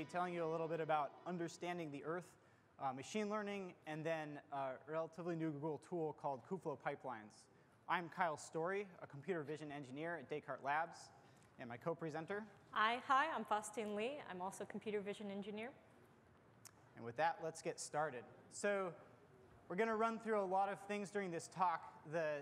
be telling you a little bit about understanding the Earth, machine learning, and then a relatively new Google tool called Kubeflow Pipelines. I'm Kyle Story, a computer vision engineer at Descartes Labs, and my co-presenter. Hi, I'm Faustine Lee. I'm also a computer vision engineer. And with that, let's get started. So we're going to run through a lot of things during this talk. The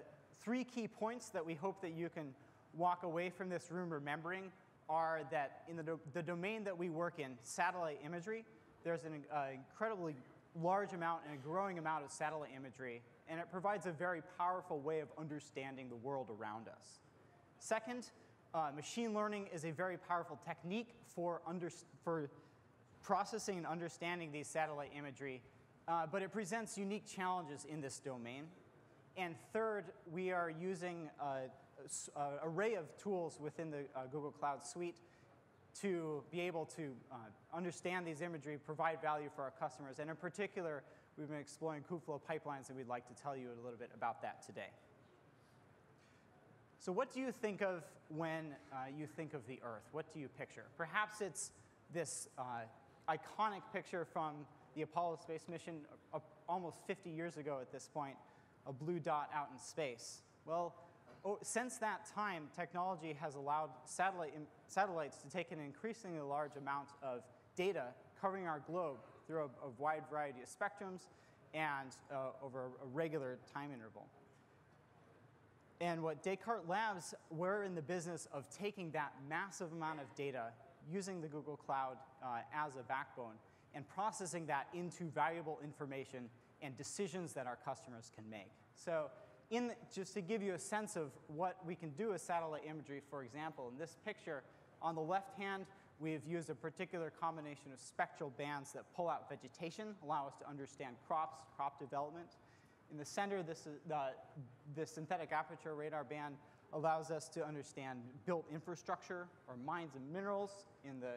three key points that we hope that you can walk away from this room remembering are that in the domain that we work in, satellite imagery, there's an incredibly large amount and a growing amount of satellite imagery, and it provides a very powerful way of understanding the world around us. Second, machine learning is a very powerful technique for processing and understanding these satellite imagery, but it presents unique challenges in this domain. And third, we are using an array of tools within the Google Cloud Suite to be able to understand these imagery, provide value for our customers. And in particular, we've been exploring Kubeflow pipelines, and we'd like to tell you a little bit about that today. So what do you think of when you think of the Earth? What do you picture? Perhaps it's this iconic picture from the Apollo space mission almost 50 years ago at this point, a blue dot out in space. Well, since that time, technology has allowed satellites to take an increasingly large amount of data covering our globe through a wide variety of spectrums and over a regular time interval. And what Descartes Labs, we're in the business of taking that massive amount of data using the Google Cloud as a backbone and processing that into valuable information and decisions that our customers can make. So just to give you a sense of what we can do with satellite imagery, for example, in this picture, on the left hand, we've used a particular combination of spectral bands that pull out vegetation, allow us to understand crops, crop development. In the center, this is the synthetic aperture radar band allows us to understand built infrastructure or mines and minerals in the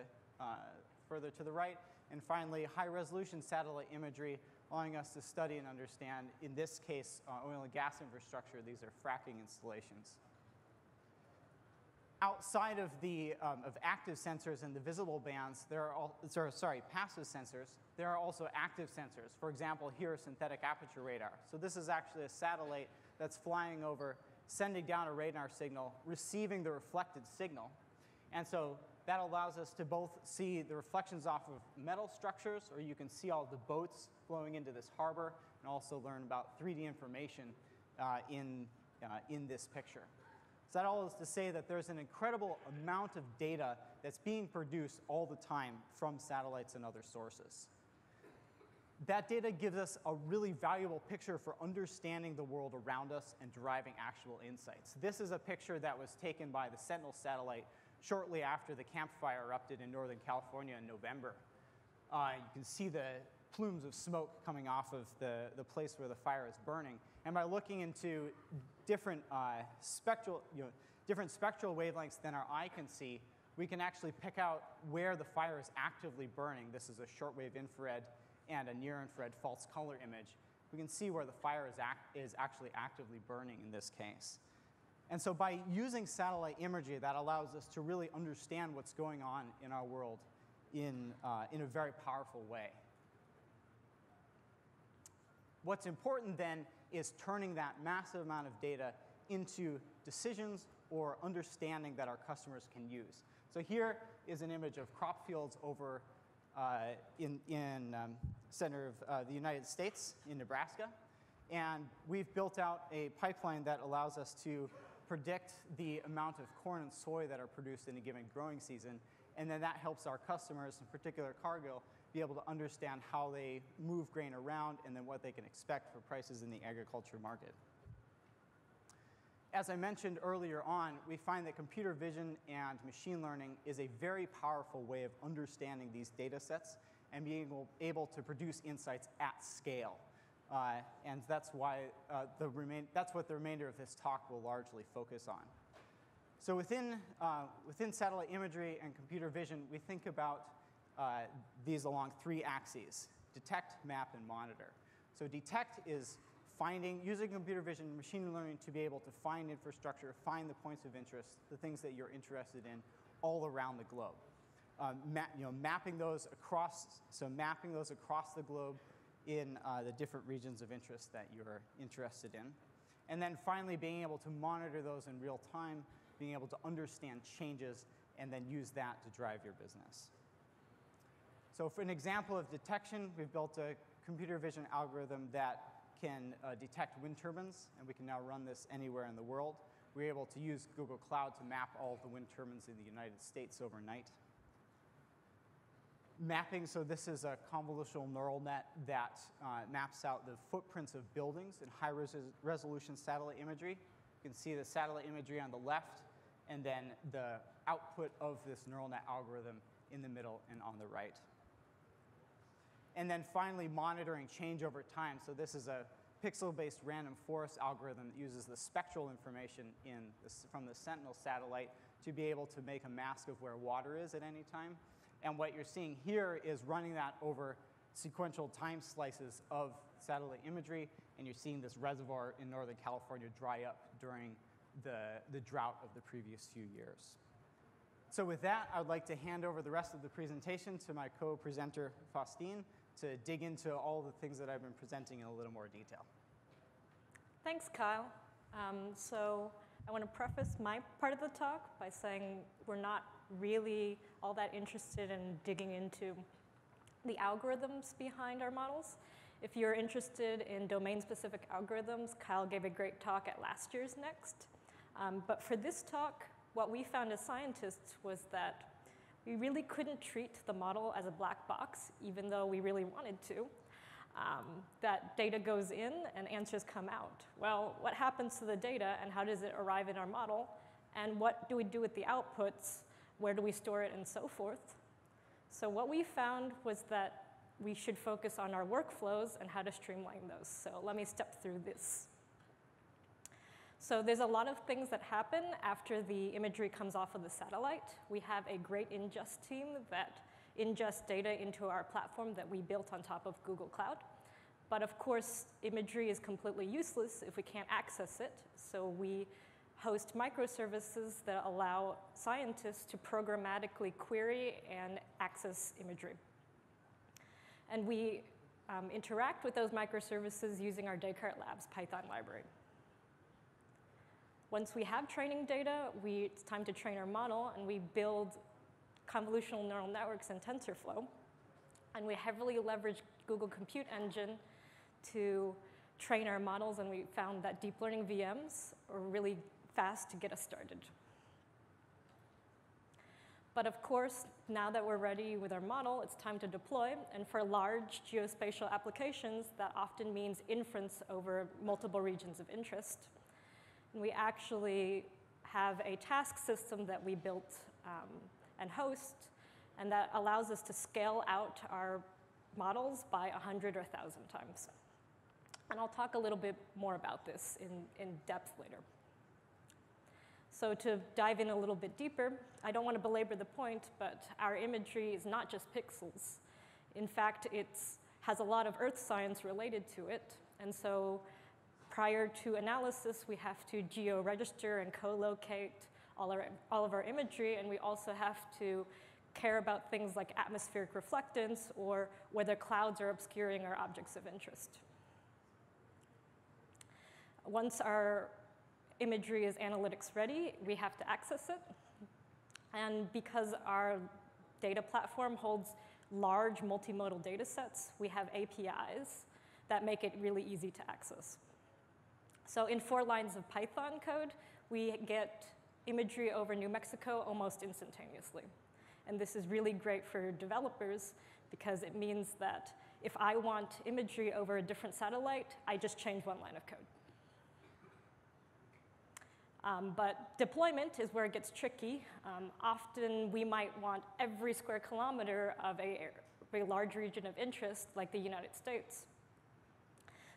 further to the right. And finally, high-resolution satellite imagery allowing us to study and understand, in this case, oil and gas infrastructure. These are fracking installations. Outside of the active sensors and the visible bands, there are passive sensors. There are also active sensors. For example, here, synthetic aperture radar. So this is actually a satellite that's flying over, sending down a radar signal, receiving the reflected signal. And so that allows us to both see the reflections off of metal structures, or you can see all the boats flowing into this harbor, and also learn about 3D information in this picture. So that all is to say that there's an incredible amount of data that's being produced all the time from satellites and other sources. That data gives us a really valuable picture for understanding the world around us and deriving actual insights. This is a picture that was taken by the Sentinel satellite shortly after the Camp Fire erupted in Northern California in November. You can see the plumes of smoke coming off of the place where the fire is burning. And by looking into different, different spectral wavelengths than our eye can see, we can actually pick out where the fire is actively burning. This is a shortwave infrared and a near-infrared false color image. We can see where the fire is actually actively burning in this case. And so by using satellite imagery, that allows us to really understand what's going on in our world in a very powerful way. What's important then is turning that massive amount of data into decisions or understanding that our customers can use. So here is an image of crop fields over center of the United States in Nebraska. And we've built out a pipeline that allows us to predict the amount of corn and soy that are produced in a given growing season. And then that helps our customers, in particular Cargill, be able to understand how they move grain around and then what they can expect for prices in the agriculture market. As I mentioned earlier on, we find that computer vision and machine learning is a very powerful way of understanding these data sets and being able to produce insights at scale. And that's why that's what the remainder of this talk will largely focus on. So within satellite imagery and computer vision, we think about these along three axes: detect, map, and monitor. So detect is finding, using computer vision and machine learning to be able to find infrastructure, find the points of interest, the things that you're interested in all around the globe. mapping those across the globe in the different regions of interest that you're interested in. And then finally, being able to monitor those in real time, being able to understand changes, and then use that to drive your business. So for an example of detection, we've built a computer vision algorithm that can detect wind turbines, and we can now run this anywhere in the world. We're able to use Google Cloud to map all of the wind turbines in the United States overnight. Mapping, so this is a convolutional neural net that maps out the footprints of buildings in high-resolution satellite imagery. You can see the satellite imagery on the left, and then the output of this neural net algorithm in the middle and on the right. And then finally, monitoring change over time. So this is a pixel-based random forest algorithm that uses the spectral information from the Sentinel satellite to be able to make a mask of where water is at any time. And what you're seeing here is running that over sequential time slices of satellite imagery, and you're seeing this reservoir in Northern California dry up during the drought of the previous few years. So with that, I would like to hand over the rest of the presentation to my co-presenter, Faustine, to dig into all the things that I've been presenting in a little more detail. Thanks, Kyle. So I want to preface my part of the talk by saying we're not really all that interested in digging into the algorithms behind our models. If you're interested in domain-specific algorithms, Kyle gave a great talk at last year's Next. But for this talk, what we found as scientists was that we really couldn't treat the model as a black box, even though we really wanted to. That data goes in and answers come out. Well, what happens to the data and how does it arrive in our model? And what do we do with the outputs? Where do we store it and so forth? So what we found was that we should focus on our workflows and how to streamline those. So let me step through this. So there's a lot of things that happen after the imagery comes off of the satellite. We have a great ingest team that ingests data into our platform that we built on top of Google Cloud. But of course, imagery is completely useless if we can't access it. So we host microservices that allow scientists to programmatically query and access imagery. And we interact with those microservices using our Descartes Labs Python library. Once we have training data, it's time to train our model, and we build convolutional neural networks in TensorFlow. And we heavily leverage Google Compute Engine to train our models, and we found that deep learning VMs are really fast to get us started. But of course, now that we're ready with our model, it's time to deploy. And for large geospatial applications, that often means inference over multiple regions of interest. And we actually have a task system that we built and host, and that allows us to scale out our models by 100 or 1,000 times. And I'll talk a little bit more about this in depth later. So to dive in a little bit deeper, I don't want to belabor the point, but our imagery is not just pixels. In fact, it has a lot of earth science related to it, and so prior to analysis, we have to geo-register and co-locate all of our imagery, and we also have to care about things like atmospheric reflectance or whether clouds are obscuring our objects of interest. Once our imagery is analytics ready, we have to access it. And because our data platform holds large multimodal data sets, we have APIs that make it really easy to access. So in 4 lines of Python code, we get imagery over New Mexico almost instantaneously. And this is really great for developers because it means that if I want imagery over a different satellite, I just change 1 line of code. But deployment is where it gets tricky. Often we might want every square kilometer of a large region of interest, like the United States.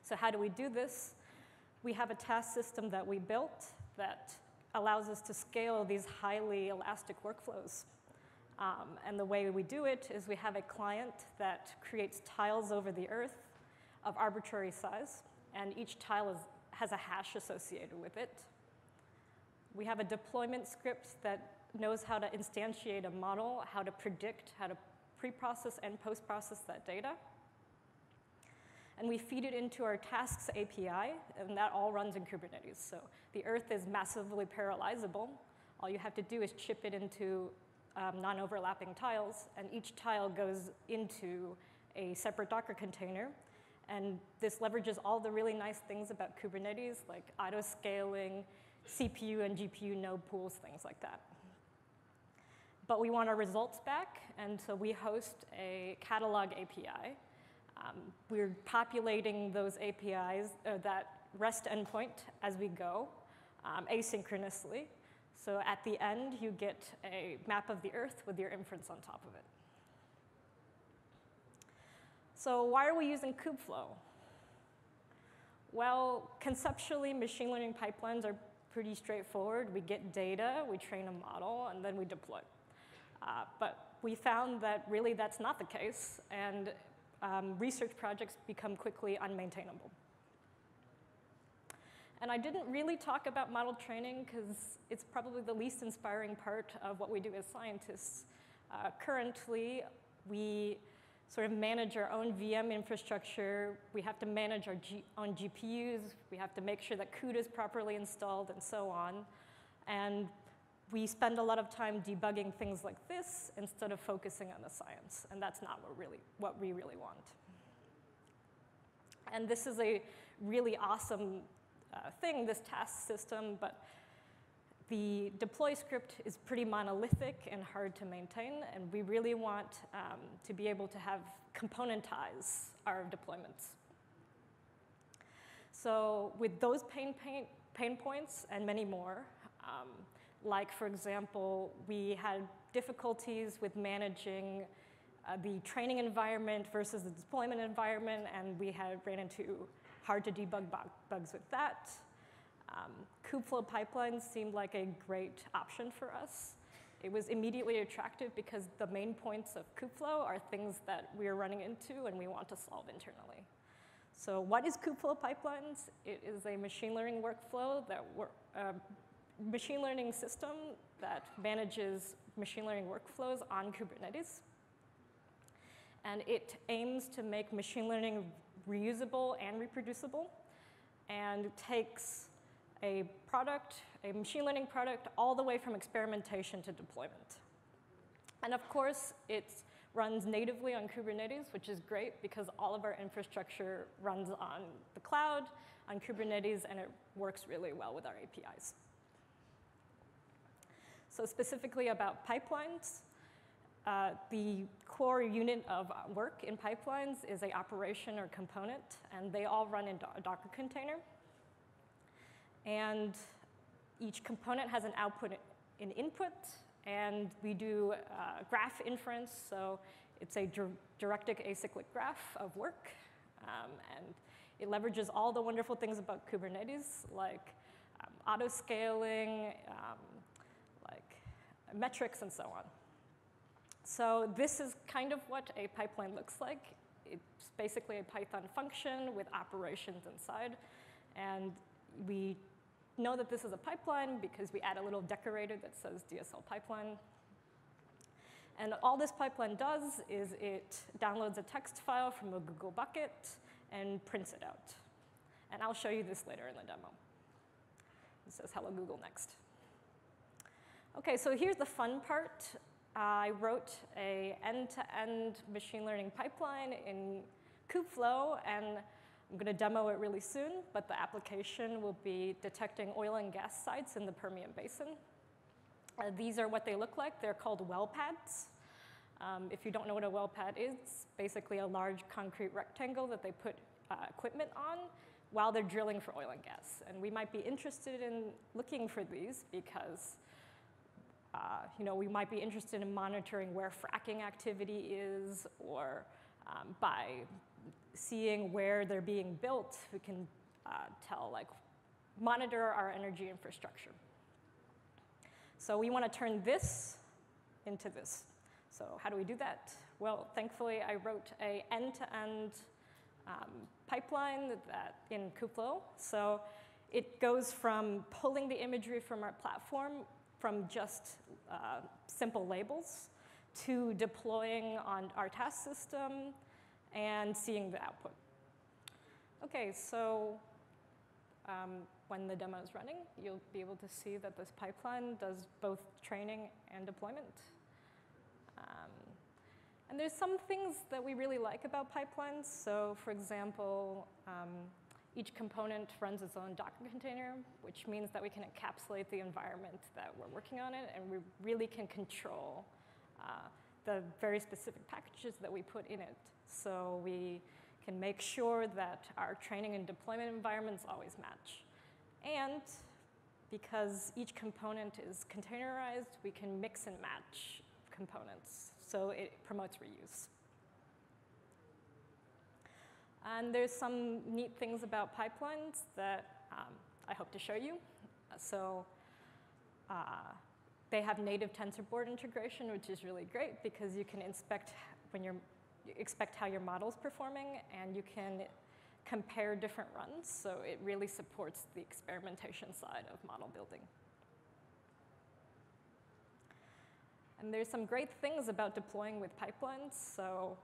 So how do we do this? We have a task system that we built that allows us to scale these highly elastic workflows. And the way we do it is we have a client that creates tiles over the earth of arbitrary size, and each tile has a hash associated with it. We have a deployment script that knows how to instantiate a model, how to predict, how to pre-process and post-process that data. And we feed it into our tasks API, and that all runs in Kubernetes. So the Earth is massively parallelizable. All you have to do is chip it into non-overlapping tiles, and each tile goes into a separate Docker container. And this leverages all the really nice things about Kubernetes, like auto-scaling, CPU and GPU node pools, things like that. But we want our results back, and so we host a catalog API. We're populating those APIs, that REST endpoint, as we go, asynchronously. So at the end, you get a map of the Earth with your inference on top of it. So why are we using Kubeflow? Well, conceptually, machine learning pipelines are pretty straightforward. We get data, we train a model, and then we deploy. But we found that really that's not the case, and research projects become quickly unmaintainable. And I didn't really talk about model training because it's probably the least inspiring part of what we do as scientists. Currently, we sort of manage our own VM infrastructure. We have to manage our own GPUs. We have to make sure that CUDA is properly installed and so on. And we spend a lot of time debugging things like this instead of focusing on the science. And that's not what we really want. And this is a really awesome thing, this task system, but the deploy script is pretty monolithic and hard to maintain, and we really want to be able to have componentize our deployments. So with those pain points and many more, like, for example, we had difficulties with managing the training environment versus the deployment environment, and we had ran into hard-to-debug bugs with that. Kubeflow pipelines seemed like a great option for us. It was immediately attractive because the main points of Kubeflow are things that we're running into and we want to solve internally. So what is Kubeflow pipelines? It is a machine learning workflow, machine learning system that manages machine learning workflows on Kubernetes. And it aims to make machine learning reusable and reproducible, and takes a product, a machine learning product, all the way from experimentation to deployment. And of course, it runs natively on Kubernetes, which is great because all of our infrastructure runs on the cloud, on Kubernetes, and it works really well with our APIs. So specifically about pipelines, the core unit of work in pipelines is an operation or component, and they all run in a Docker container. And each component has an output and input, and we do graph inference, so it's a directed acyclic graph of work, and it leverages all the wonderful things about Kubernetes, like auto-scaling, like metrics, and so on. So this is kind of what a pipeline looks like. It's basically a Python function with operations inside. And we know that this is a pipeline because we add a little decorator that says DSL pipeline. And all this pipeline does is it downloads a text file from a Google bucket and prints it out. And I'll show you this later in the demo. It says, hello, Google, next. OK, so here's the fun part. I wrote an end-to-end machine learning pipeline in Kubeflow, and I'm going to demo it really soon, but the application will be detecting oil and gas sites in the Permian Basin. These are what they look like. They're called well pads. If you don't know what a well pad is, it's basically a large concrete rectangle that they put equipment on while they're drilling for oil and gas. And we might be interested in looking for these because we might be interested in monitoring where fracking activity is, or by seeing where they're being built, we can monitor our energy infrastructure. So we want to turn this into this. So how do we do that? Well, thankfully, I wrote a end-to-end pipeline that in Kubeflow. So it goes from pulling the imagery from our platform from just simple labels to deploying on our task system and seeing the output. OK, so when the demo is running, you'll be able to see that this pipeline does both training and deployment. And there's some things that we really like about pipelines. So for example, each component runs its own Docker container, which means that we can encapsulate the environment that we're working on it, and we really can control the very specific packages that we put in it. So we can make sure that our training and deployment environments always match. And because each component is containerized, we can mix and match components. So it promotes reuse. And there's some neat things about pipelines that I hope to show you. So they have native TensorBoard integration, which is really great because you can expect how your model's performing, and you can compare different runs. So it really supports the experimentation side of model building. And there's some great things about deploying with pipelines. So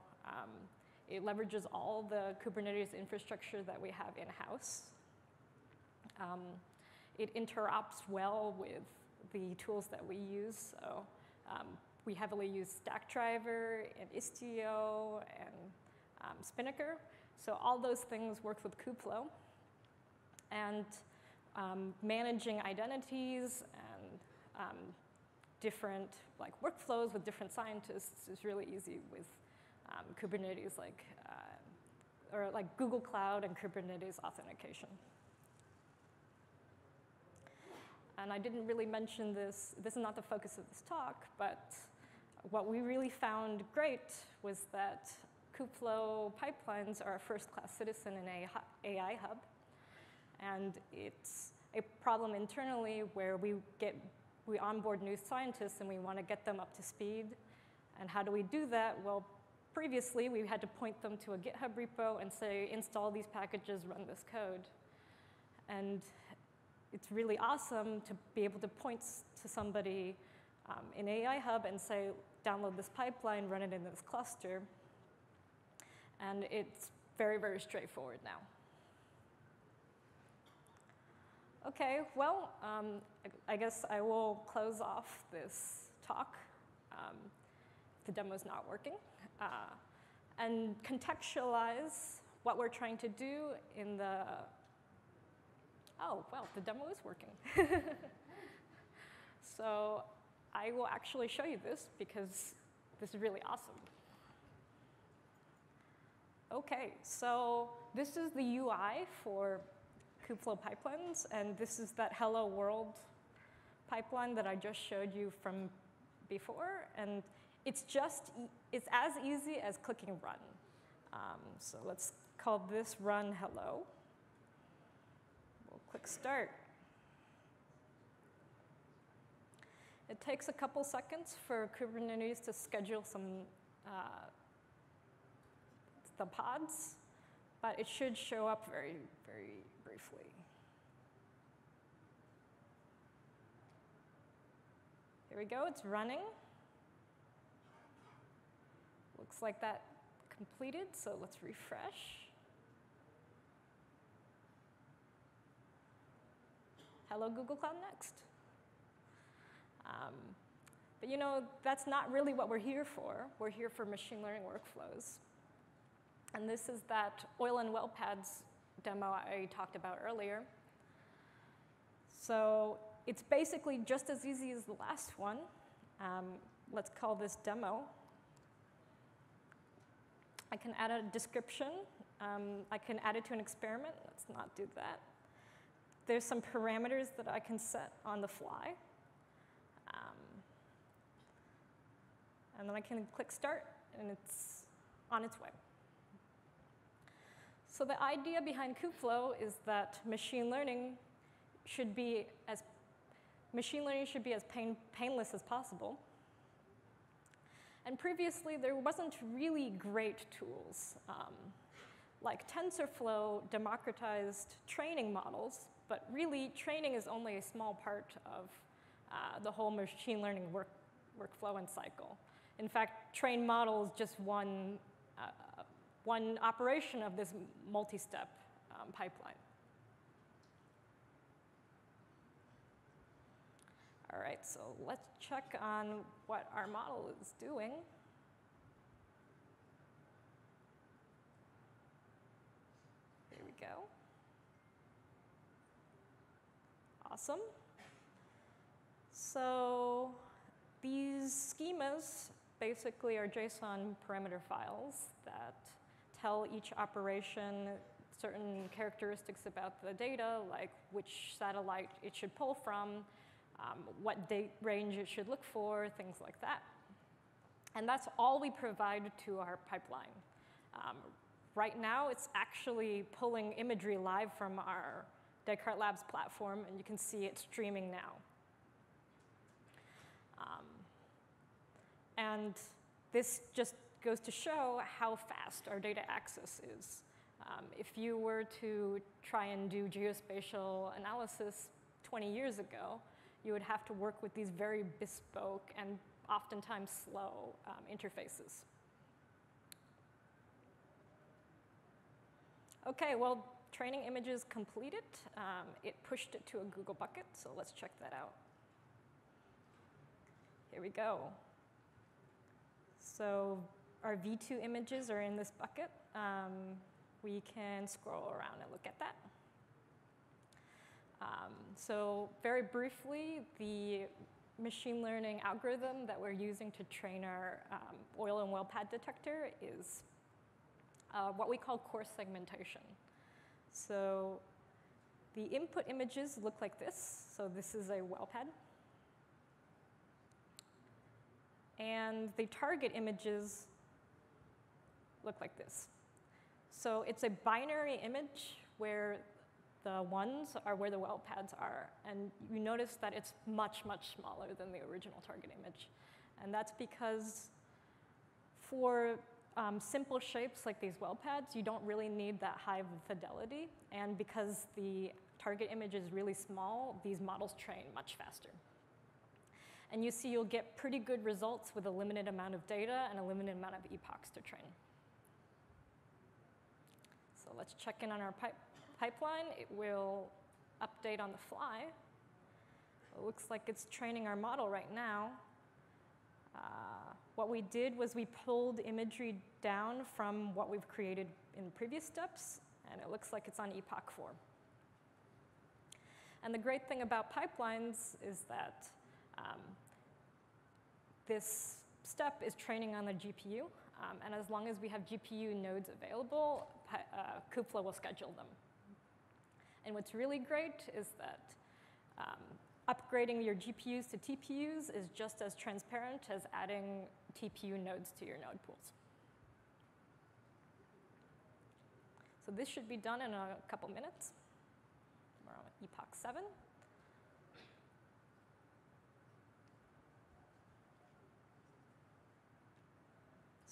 it leverages all the Kubernetes infrastructure that we have in-house. It interops well with the tools that we use. So we heavily use StackDriver and Istio and Spinnaker. So all those things work with Kubeflow. And managing identities and different workflows with different scientists is really easy with Kubernetes, or Google Cloud and Kubernetes authentication. And I didn't really mention this. This is not the focus of this talk, but what we really found great was that Kubeflow pipelines are a first-class citizen in AI Hub, and it's a problem internally where we onboard new scientists and we want to get them up to speed. And how do we do that? Well, previously we had to point them to a GitHub repo and say, install these packages, run this code. And it's really awesome to be able to point to somebody in AI Hub and say, download this pipeline, run it in this cluster. And it's very, very straightforward now. OK, well, I guess I will close off this talk. The demo's not working. And contextualize what we're trying to do in the, oh, well, the demo is working. So I will actually show you this because this is really awesome. OK, so this is the UI for Kubeflow pipelines, and this is that hello world pipeline that I just showed you from before, and it's as easy as clicking run. So let's call this run hello. We'll click start. It takes a couple seconds for Kubernetes to schedule some the pods, but it should show up very, very briefly. Here we go, it's running. Looks like that completed, so let's refresh. Hello, Google Cloud Next. But you know, that's not really what we're here for. We're here for machine learning workflows. And this is that oil and well pads demo I talked about earlier. So it's basically just as easy as the last one. Let's call this demo. I can add a description. I can add it to an experiment. Let's not do that. There's some parameters that I can set on the fly. And then I can click start, and it's on its way. So the idea behind Kubeflow is that machine learning should be as painless as possible. And previously, there wasn't really great tools. Like TensorFlow democratized training models, but really training is only a small part of the whole machine learning workflow and cycle. In fact, train models just one operation of this multi-step pipeline. All right, so let's check on what our model is doing. There we go. Awesome. So these schemas basically are JSON parameter files that tell each operation certain characteristics about the data, like which satellite it should pull from, what date range it should look for, things like that. And that's all we provide to our pipeline. Right now, it's actually pulling imagery live from our Descartes Labs platform, and you can see it streaming now. And this just goes to show how fast our data access is. If you were to try and do geospatial analysis 20 years ago, you would have to work with these very bespoke and oftentimes slow interfaces. OK, well, training images completed. It pushed it to a Google bucket, so let's check that out. Here we go. So our V2 images are in this bucket. We can scroll around and look at that. So very briefly, the machine learning algorithm that we're using to train our oil and well pad detector is what we call coarse segmentation. So the input images look like this. So this is a well pad. And the target images look like this. So it's a binary image where the ones are where the well pads are. And you notice that it's much, much smaller than the original target image. And that's because for simple shapes like these well pads, you don't really need that high fidelity. And because the target image is really small, these models train much faster. And you see you'll get pretty good results with a limited amount of data and a limited amount of epochs to train. So let's check in on our pipeline. It will update on the fly. It looks like it's training our model right now. What we did was we pulled imagery down from what we've created in previous steps, and it looks like it's on epoch 4. And the great thing about pipelines is that this step is training on the GPU, and as long as we have GPU nodes available, Kubeflow will schedule them. And what's really great is that upgrading your GPUs to TPUs is just as transparent as adding TPU nodes to your node pools. So this should be done in a couple minutes. We're on epoch 7.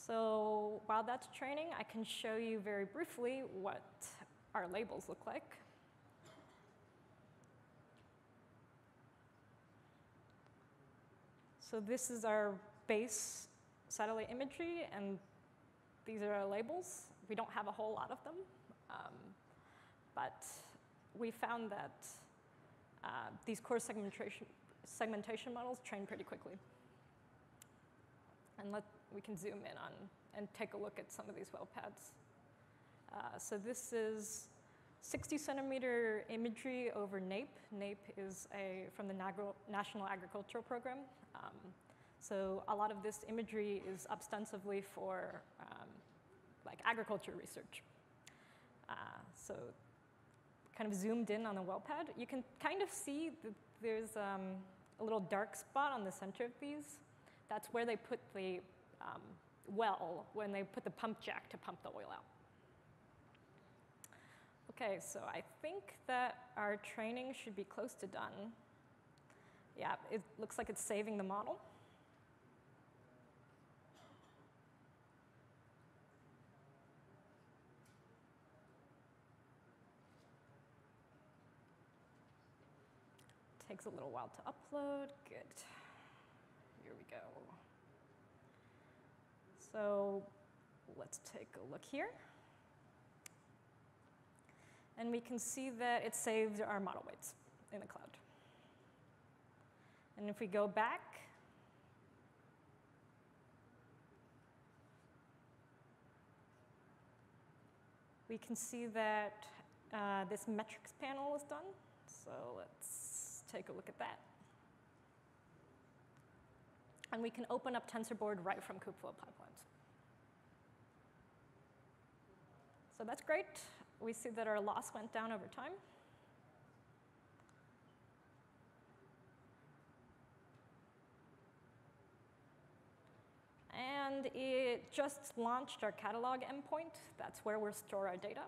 So while that's training, I can show you very briefly what our labels look like. So this is our base satellite imagery, and these are our labels. We don't have a whole lot of them, but we found that these core segmentation models train pretty quickly. And we can zoom in on and take a look at some of these well pads. So this is 60-centimeter imagery over NAIP. NAIP is from the National Agricultural Program. So a lot of this imagery is ostensibly for like agriculture research. So kind of zoomed in on the well pad. You can kind of see that there's a little dark spot on the center of these. That's where they put the well when they put the pump jack to pump the oil out. OK, so I think that our training should be close to done. Yeah, it looks like it's saving the model. Takes a little while to upload. Good. Here we go. So let's take a look here. And we can see that it saved our model weights in the cloud. And if we go back, we can see that this metrics panel is done. So let's take a look at that. And we can open up TensorBoard right from Kubeflow Pipelines. So that's great. We see that our loss went down over time. And it just launched our catalog endpoint. That's where we'll store our data.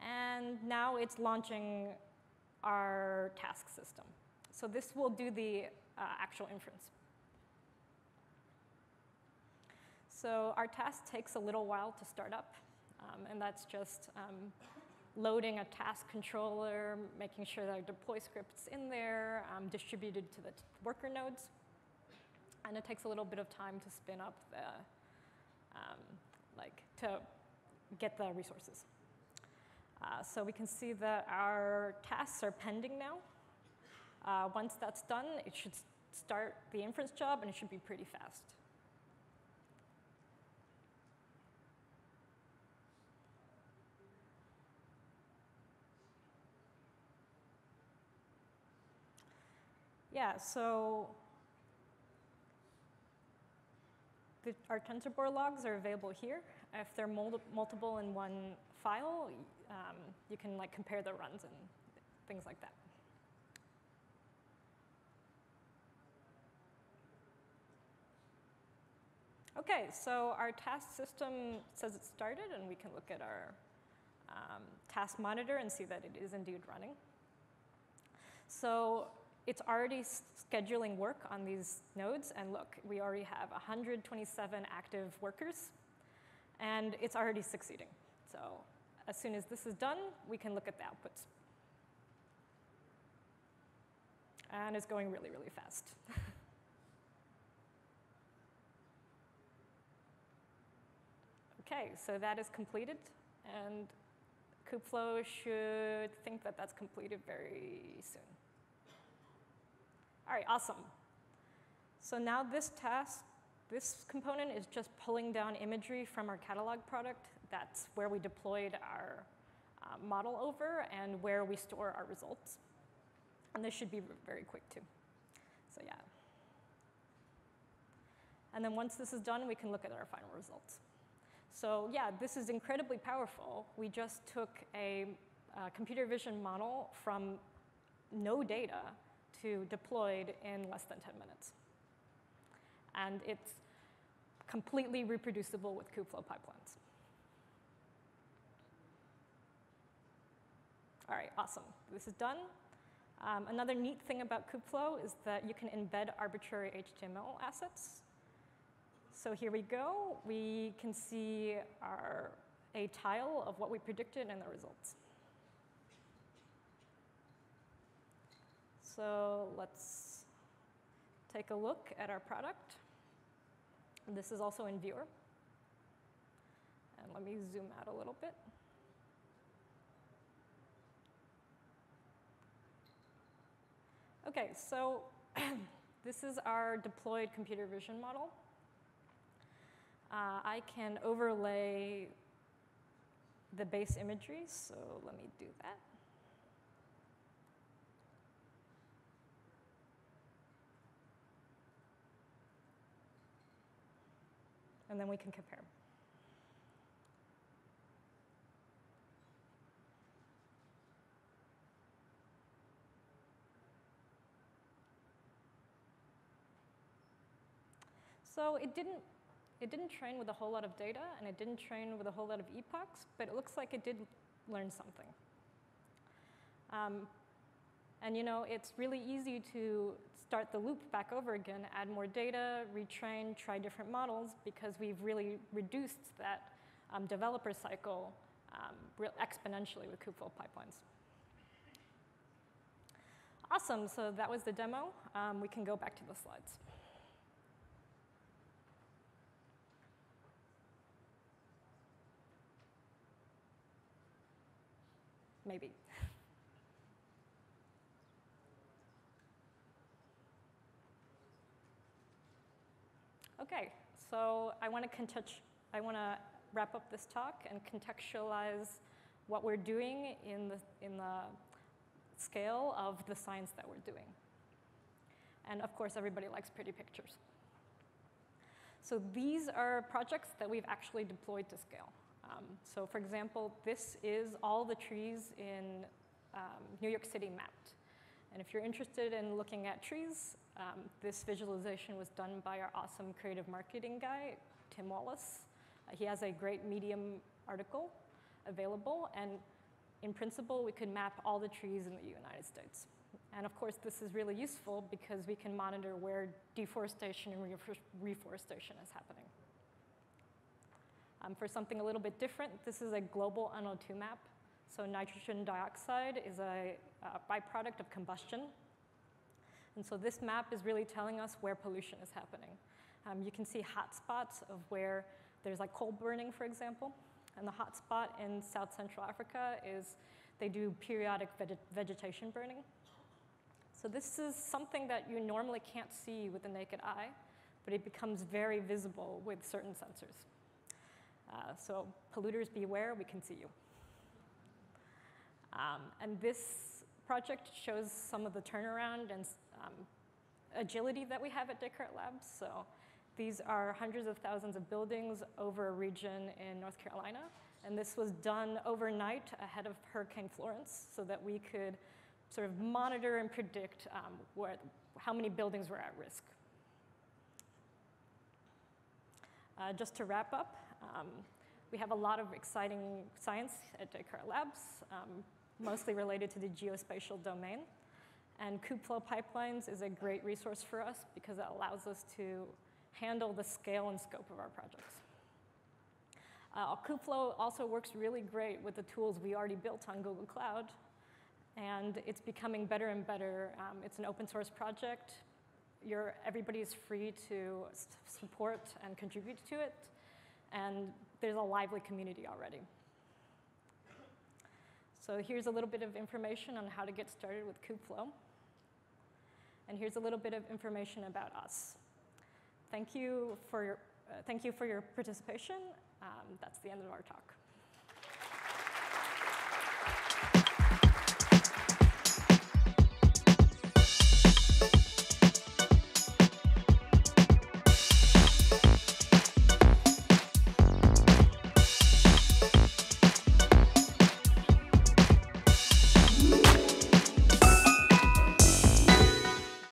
And now it's launching our task system. So this will do the actual inference. So our task takes a little while to start up. And that's just loading a task controller, making sure that our deploy script's in there, distributed to the worker nodes. And it takes a little bit of time to spin up the, to get the resources. So we can see that our tasks are pending now. Once that's done, it should start the inference job, and it should be pretty fast. Yeah, so our TensorBoard logs are available here. If they're multiple in one file, you can compare the runs and things like that. Okay, so our task system says it started, and we can look at our task monitor and see that it is indeed running. So it's already scheduling work on these nodes, and look, we already have 127 active workers, and it's already succeeding. So as soon as this is done, we can look at the outputs. And it's going really, really fast. Okay, so that is completed, and Kubeflow should think that that's completed very soon. All right, awesome. So now this task, this component is just pulling down imagery from our catalog product. That's where we deployed our model over and where we store our results. And this should be very quick too. So yeah. And then once this is done, we can look at our final results. So yeah, this is incredibly powerful. We just took a computer vision model from no data to deployed in less than 10 minutes. And it's completely reproducible with Kubeflow pipelines. All right, awesome. This is done. Another neat thing about Kubeflow is that you can embed arbitrary HTML assets. So here we go. We can see a tile of what we predicted and the results. So let's take a look at our product. This is also in viewer. And let me zoom out a little bit. OK, so this is our deployed computer vision model. I can overlay the base imagery, so let me do that. And then we can compare. So it didn't train with a whole lot of data, and it didn't train with a whole lot of epochs, but it looks like it did learn something. And it's really easy to start the loop back over again, add more data, retrain, try different models, because we've really reduced that developer cycle exponentially with Kubeflow pipelines. Awesome, so that was the demo. We can go back to the slides. Maybe. Okay, so I want to wrap up this talk and contextualize what we're doing in the scale of the science that we're doing. And of course, everybody likes pretty pictures. So these are projects that we've actually deployed to scale. So for example, this is all the trees in New York City mapped. And if you're interested in looking at trees, this visualization was done by our awesome creative marketing guy, Tim Wallace. He has a great Medium article available. And in principle, we could map all the trees in the United States. And of course, this is really useful because we can monitor where deforestation and reforestation is happening. For something a little bit different, this is a global NO2 map. So nitrogen dioxide is a byproduct of combustion. And so this map is really telling us where pollution is happening. You can see hotspots of where there's like coal burning, for example. And the hotspot in South Central Africa is they do periodic vegetation burning. So this is something that you normally can't see with the naked eye, but it becomes very visible with certain sensors. So polluters, beware, we can see you. And this project shows some of the turnaround and agility that we have at Descartes Labs. So these are hundreds of thousands of buildings over a region in North Carolina. And this was done overnight ahead of Hurricane Florence so that we could sort of monitor and predict how many buildings were at risk. Just to wrap up, we have a lot of exciting science at Descartes Labs, mostly related to the geospatial domain. And Kubeflow Pipelines is a great resource for us because it allows us to handle the scale and scope of our projects. Kubeflow also works really great with the tools we already built on Google Cloud. And it's becoming better and better. It's an open source project. Everybody is free to support and contribute to it. And there's a lively community already. So here's a little bit of information on how to get started with Kubeflow. And here's a little bit of information about us. Thank you for your participation. That's the end of our talk.